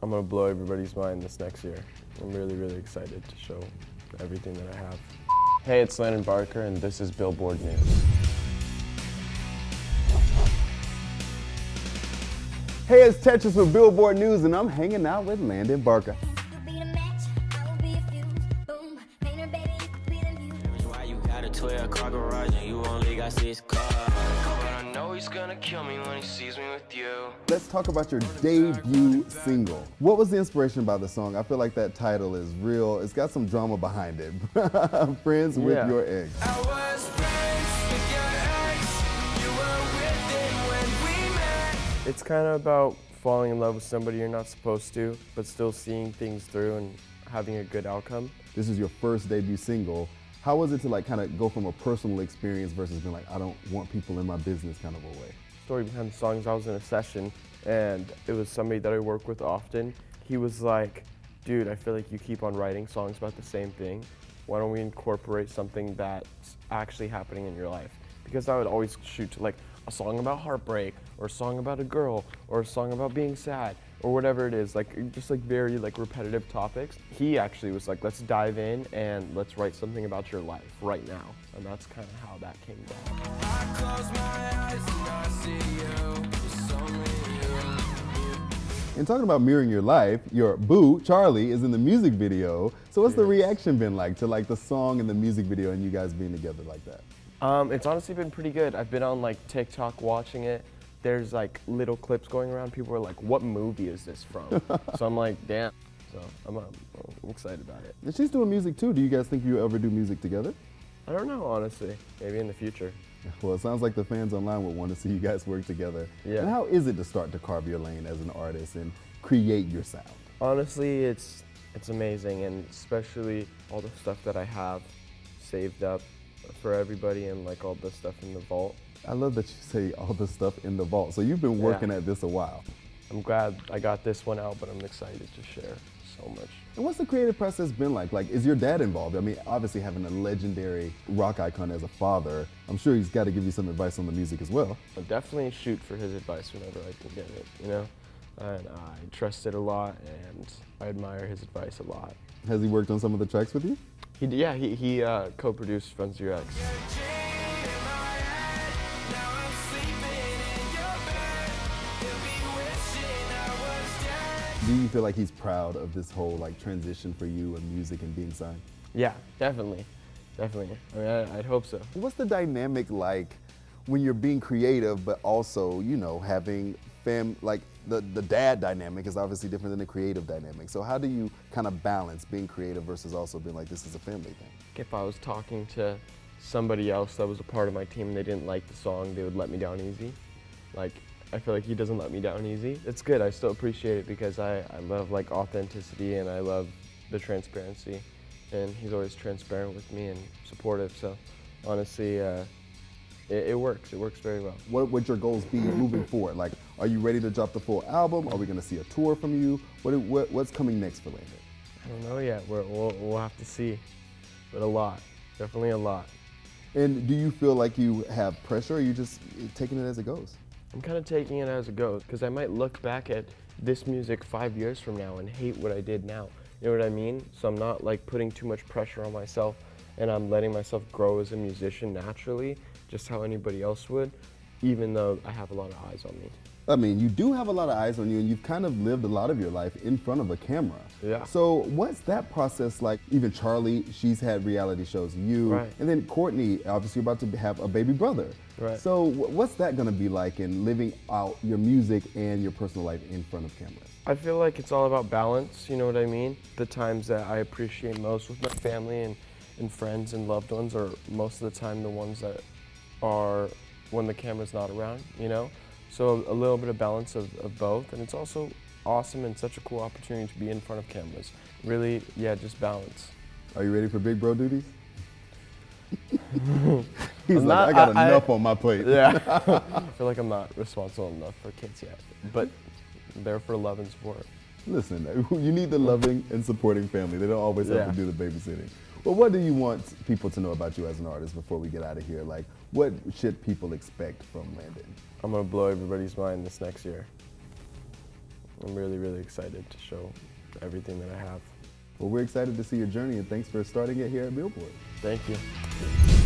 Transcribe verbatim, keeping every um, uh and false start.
I'm gonna blow everybody's mind this next year. I'm really, really excited to show everything that I have. Hey, it's Landon Barker, and this is Billboard News. Hey, it's Tetris with Billboard News, and I'm hanging out with Landon Barker. Toyota car garage and you only got six cars. But I know he's gonna kill me when he sees me with you. Let's talk about your debut single. What was the inspiration by the song? I feel like that title is real. It's got some drama behind it. Friends with yeah. your ex. I was friends with your ex. You were with it when we met. It's kind of about falling in love with somebody you're not supposed to, but still seeing things through and having a good outcome. This is your first debut single. How was it to like kind of go from a personal experience versus being like, I don't want people in my business kind of a way? Story behind the songs, I was in a session and it was somebody that I work with often. He was like, dude, I feel like you keep on writing songs about the same thing. Why don't we incorporate something that's actually happening in your life? Because I would always shoot to like a song about heartbreak or a song about a girl or a song about being sad or whatever it is, like just like very like repetitive topics. He actually was like, let's dive in and let's write something about your life right now. And that's kind of how that came down. I close my eyes and I see you. And talking about mirroring your life, your boo, Charli, is in the music video. So what's yes. the reaction been like to like the song and the music video and you guys being together like that? Um, it's honestly been pretty good. I've been on like TikTok watching it. There's like little clips going around. People are like, what movie is this from? So I'm like, damn. So I'm, um, I'm excited about it. And she's doing music too. Do you guys think you ever do music together? I don't know, honestly. Maybe in the future. Well, it sounds like the fans online would want to see you guys work together. Yeah. And how is it to start to carve your lane as an artist and create your sound? Honestly, it's, it's amazing, and especially all the stuff that I have saved up for everybody and like all the stuff in the vault. I love that you say all the stuff in the vault. So you've been working yeah. at this a while. I'm glad I got this one out, but I'm excited to share so much. And what's the creative process been like? Like, is your dad involved? I mean, obviously having a legendary rock icon as a father, I'm sure he's got to give you some advice on the music as well. I definitely shoot for his advice whenever I can get it, you know? And I trust it a lot, and I admire his advice a lot. Has he worked on some of the tracks with you? He, yeah, he, he uh, co-produced Friends of Your Ex. Do you feel like he's proud of this whole like transition for you and music and being signed? Yeah, definitely, definitely. I mean, I, I'd hope so. What's the dynamic like when you're being creative, but also, you know, having fam, like the, the dad dynamic is obviously different than the creative dynamic. So how do you kind of balance being creative versus also being like, this is a family thing? If I was talking to somebody else that was a part of my team and they didn't like the song, they would let me down easy. Like, I feel like he doesn't let me down easy. It's good, I still appreciate it because I, I love like authenticity and I love the transparency. And he's always transparent with me and supportive, so honestly, uh, it, it works, it works very well. What would your goals be moving forward? Like, are you ready to drop the full album? Are we gonna see a tour from you? What, what What's coming next for Landon? I don't know yet, We're, we'll, we'll have to see. But a lot, definitely a lot. And do you feel like you have pressure or are you just taking it as it goes? I'm kind of taking it as it goes, because I might look back at this music five years from now and hate what I did now. You know what I mean? So I'm not like putting too much pressure on myself, and I'm letting myself grow as a musician naturally, just how anybody else would, even though I have a lot of eyes on me. I mean, you do have a lot of eyes on you, and you've kind of lived a lot of your life in front of a camera. Yeah. So what's that process like? Even Charli, she's had reality shows, you, right. and then Courtney, obviously you're about to have a baby brother. Right. So what's that gonna be like in living out your music and your personal life in front of cameras? I feel like it's all about balance, you know what I mean? The times that I appreciate most with my family and, and friends and loved ones are most of the time the ones that are when the camera's not around, you know? So a little bit of balance of, of both, and it's also awesome and such a cool opportunity to be in front of cameras. Really, yeah, just balance. Are you ready for big bro duties? He's I'm like, not, I got I, enough I, on my plate. Yeah, I feel like I'm not responsible enough for kids yet, but they're for love and support. Listen, you need the loving and supporting family. They don't always yeah. have to do the babysitting. Well, what do you want people to know about you as an artist before we get out of here? Like, what should people expect from Landon? I'm gonna blow everybody's mind this next year. I'm really, really excited to show everything that I have. Well, we're excited to see your journey, and thanks for starting it here at Billboard. Thank you.